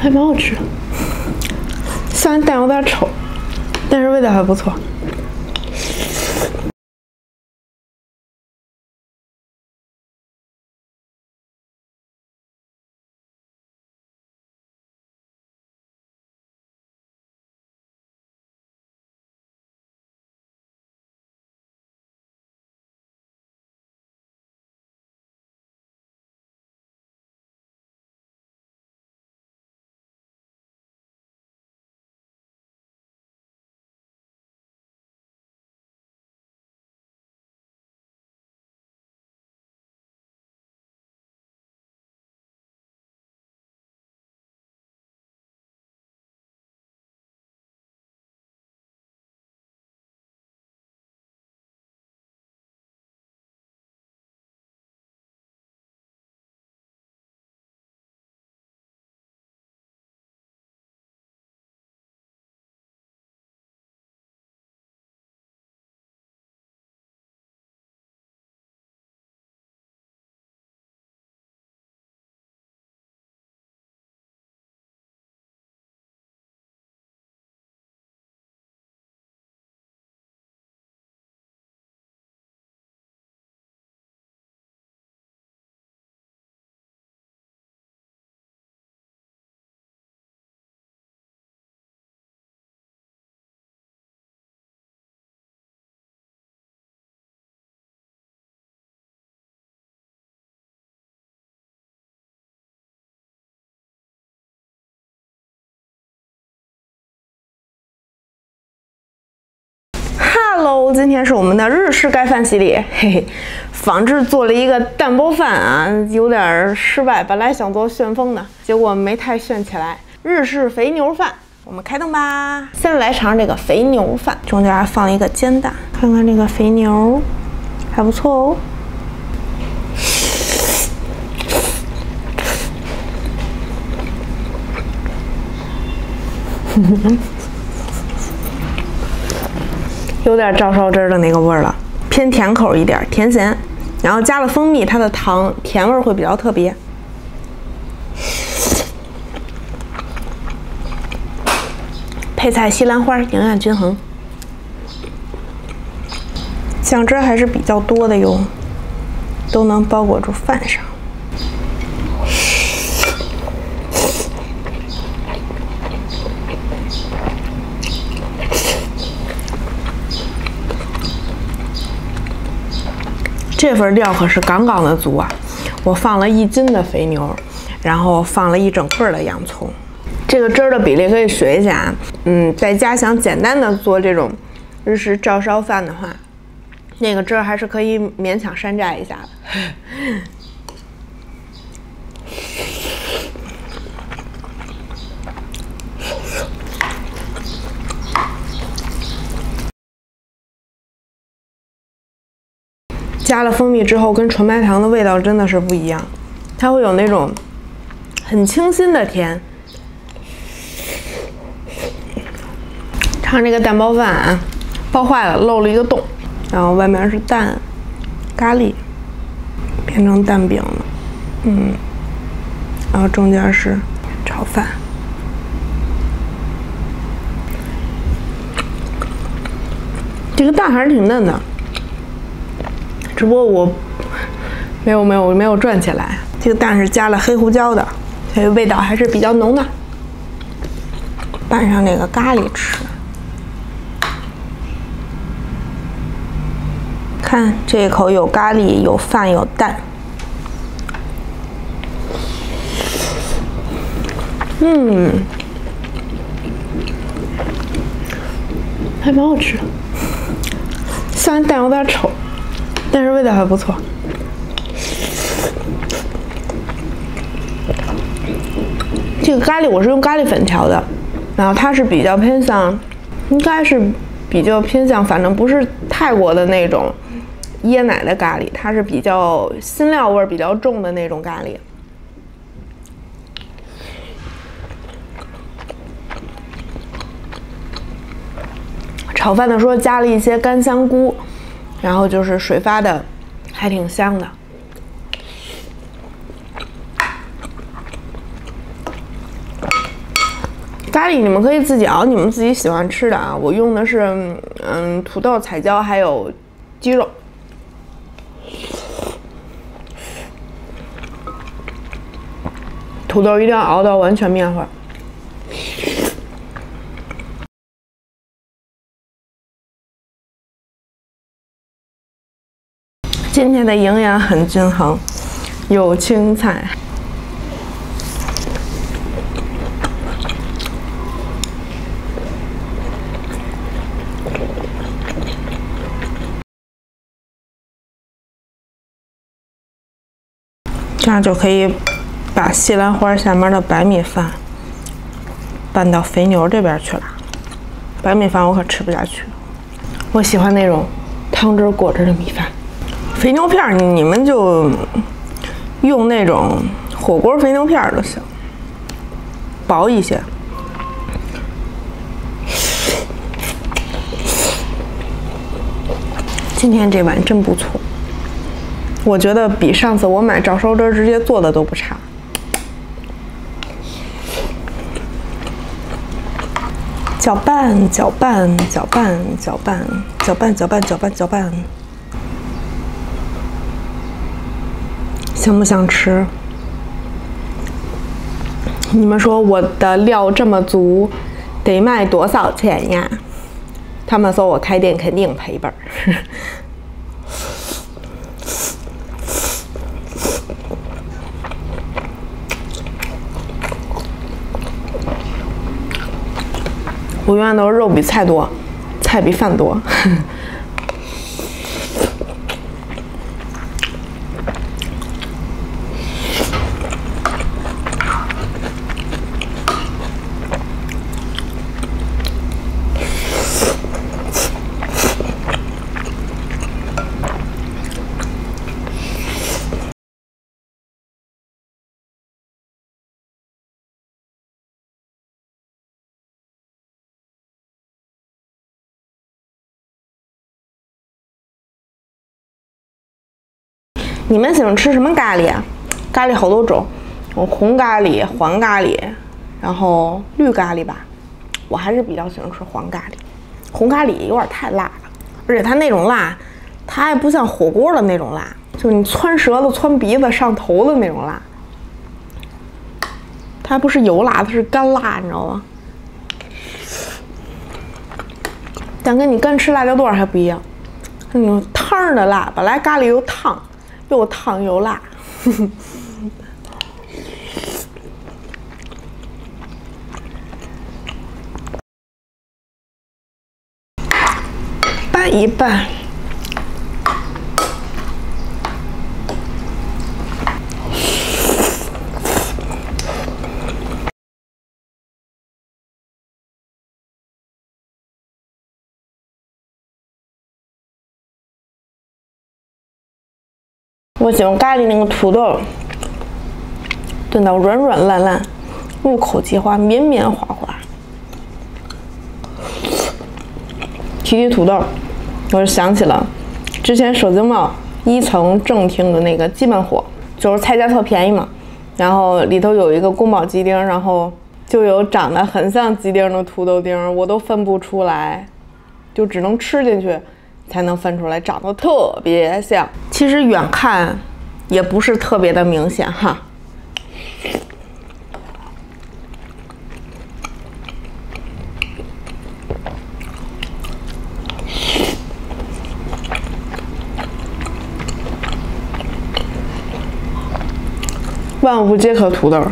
还蛮好吃的。虽然蛋有点丑，但是味道还不错。 Hello， 今天是我们的日式盖饭系列。嘿嘿，仿制做了一个蛋包饭啊，有点失败。本来想做旋风的，结果没太旋起来。日式肥牛饭，我们开动吧。先来尝这个肥牛饭，中间还放了一个煎蛋。看看这个肥牛，还不错哦。有点照烧汁的那个味儿了，偏甜口一点，甜咸，然后加了蜂蜜，它的糖甜味会比较特别。配菜西兰花，营养均衡，酱汁还是比较多的哟，都能包裹住饭上。 这份料可是杠杠的足啊！我放了1斤的肥牛，然后放了一整块的洋葱。这个汁儿的比例可以学一下啊。在家想简单的做这种日式照烧饭的话，那个汁儿还是可以勉强山寨一下的。加了蜂蜜之后，跟纯白糖的味道真的是不一样，它会有那种很清新的甜。尝这个蛋包饭啊，包坏了，漏了一个洞，然后外面是蛋咖喱，变成蛋饼了，然后中间是炒饭。 这个蛋还是挺嫩的。 只不过我没有转起来，这个蛋是加了黑胡椒的，所以味道还是比较浓的。拌上那个咖喱吃，看这一口有咖喱，有饭，有蛋，还蛮好吃的。虽然蛋有点丑。 但是味道还不错。这个咖喱我是用咖喱粉调的，然后它是比较偏向，应该是比较偏向，反正不是泰国的那种椰奶的咖喱，它是比较辛料味比较重的那种咖喱。炒饭的时候加了一些干香菇。 然后就是水发的，还挺香的。咖喱你们可以自己熬你们自己喜欢吃的啊，我用的是土豆、彩椒还有鸡肉。土豆一定要熬到完全面化。 今天的营养很均衡，有青菜，这样就可以把西兰花下面的白米饭拌到肥牛这边去了。白米饭我可吃不下去，我喜欢那种汤汁裹着的米饭。 肥牛片儿，你们就用那种火锅肥牛片儿就行，薄一些。今天这碗真不错，我觉得比上次我买照烧汁直接做的都不差。搅拌，搅拌，搅拌，搅拌，搅拌，搅拌，搅拌，搅拌。 想不想吃？你们说我的料这么足，得卖多少钱呀？他们说我开店肯定赔本儿。我永远都是肉比菜多，菜比饭多。你们喜欢吃什么咖喱啊？咖喱好多种，有红咖喱、黄咖喱，然后绿咖喱吧。我还是比较喜欢吃黄咖喱，红咖喱有点太辣了，而且它那种辣，它还不像火锅的那种辣，就是你窜舌头、窜鼻子、上头的那种辣。它不是油辣，它是干辣，你知道吗？但跟你干吃辣椒段还不一样，那种汤的辣，本来咖喱又烫。 又烫又辣，拌一拌。我喜欢咖喱那个土豆，炖到软软烂烂，入口即化，绵绵滑滑。提起土豆，我就想起了之前首经贸1层正厅的那个基本火，就是菜价特便宜嘛，然后里头有一个宫保鸡丁，然后就有长得很像鸡丁的土豆丁，我都分不出来，就只能吃进去。 才能分出来，长得特别像。其实远看也不是特别的明显哈。万物皆可土豆。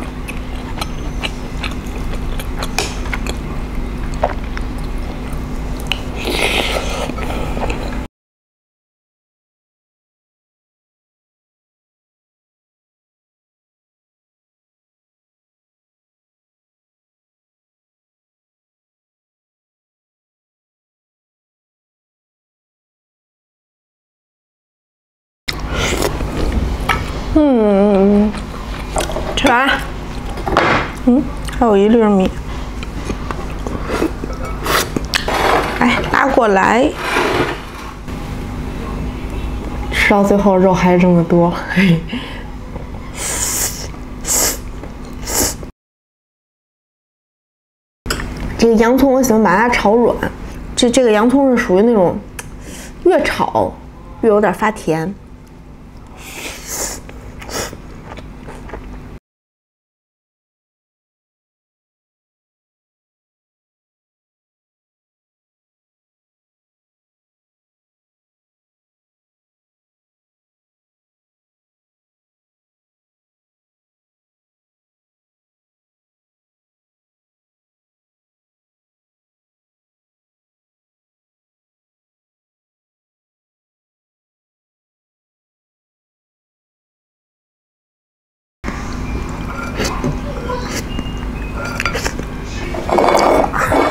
吃完了，还有一粒米，哎，拉过来。吃到最后肉还是这么多。嘿嘿这个洋葱我喜欢把它炒软，这个洋葱是属于那种越炒越有点发甜。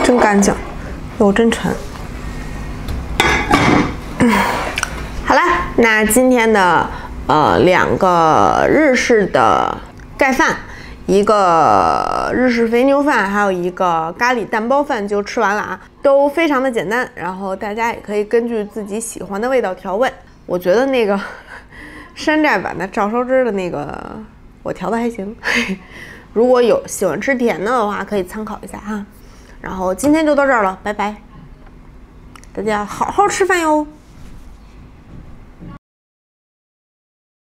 真干净，肉真沉。好啦，那今天的两个日式的盖饭，一个日式肥牛饭，还有一个咖喱蛋包饭就吃完了啊，都非常的简单。然后大家也可以根据自己喜欢的味道调味。我觉得那个山寨版的照烧汁的那个，我调的还行。如果有喜欢吃甜的话，可以参考一下哈。 然后今天就到这儿了，拜拜！大家好好吃饭哟。